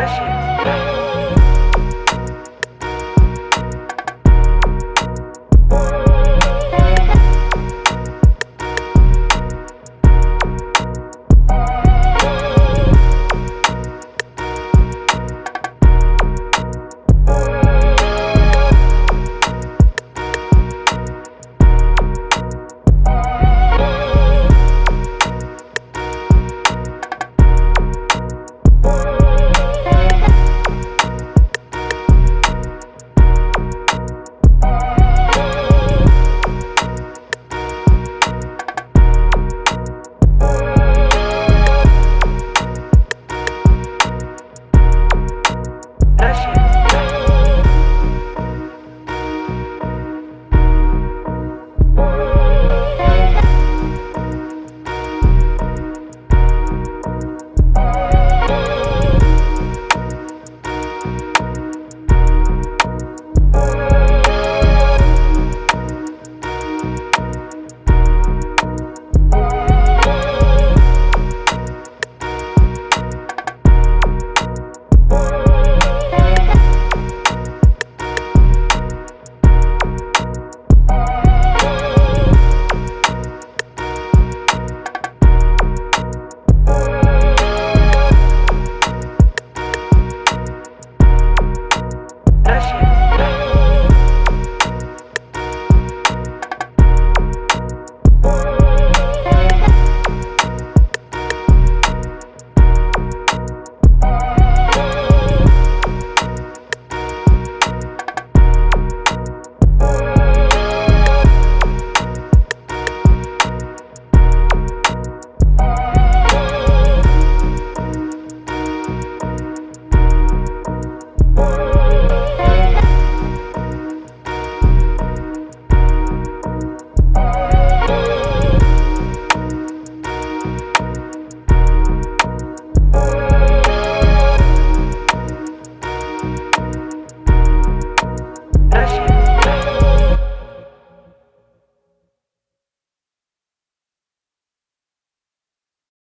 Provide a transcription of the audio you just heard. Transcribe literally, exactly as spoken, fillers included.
Bless you.